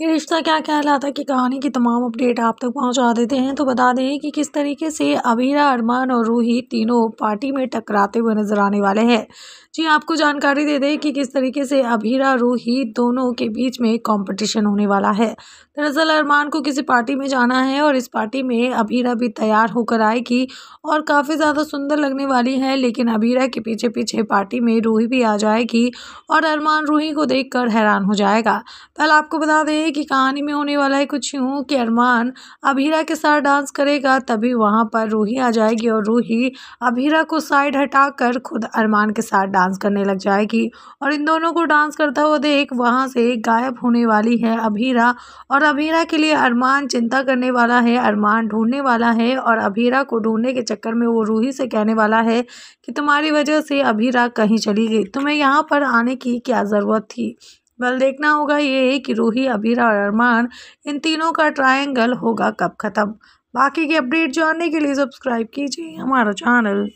ये रिश्ता क्या कहलाता है कि कहानी की तमाम अपडेट आप तक पहुंचा देते हैं। तो बता दें कि किस तरीके से अबीरा, अरमान और रूही तीनों पार्टी में टकराते हुए नजर आने वाले हैं। जी आपको जानकारी दे दें कि किस तरीके से अबीरा रूही दोनों के बीच में कंपटीशन होने वाला है। दरअसल अरमान को किसी पार्टी में जाना है और इस पार्टी में अबीरा भी तैयार होकर आएगी और काफ़ी ज़्यादा सुंदर लगने वाली है, लेकिन अबीरा के पीछे पीछे पार्टी में रूही भी आ जाएगी और अरमान रूही को देख कर हैरान हो जाएगा। पहले आपको बता दें कि कहानी में होने वाला है कुछ यूँ कि अरमान अबीरा के साथ डांस करेगा, तभी वहाँ पर रूही आ जाएगी और रूही अबीरा को साइड हटाकर खुद अरमान के साथ डांस करने लग जाएगी और इन दोनों को डांस करता हुआ देख वहाँ से गायब होने वाली है अबीरा। और अबीरा के लिए अरमान चिंता करने वाला है, अरमान ढूंढने वाला है और अबीरा को ढूंढने के चक्कर में वो रूही से कहने वाला है कि तुम्हारी वजह से अबीरा कहीं चली गई, तुम्हें यहाँ पर आने की क्या ज़रूरत थी। बल देखना होगा ये कि रूही, अबीरा और अरमान इन तीनों का ट्रायंगल होगा कब ख़त्म। बाकी की अपडेट जानने के लिए सब्सक्राइब कीजिए हमारा चैनल।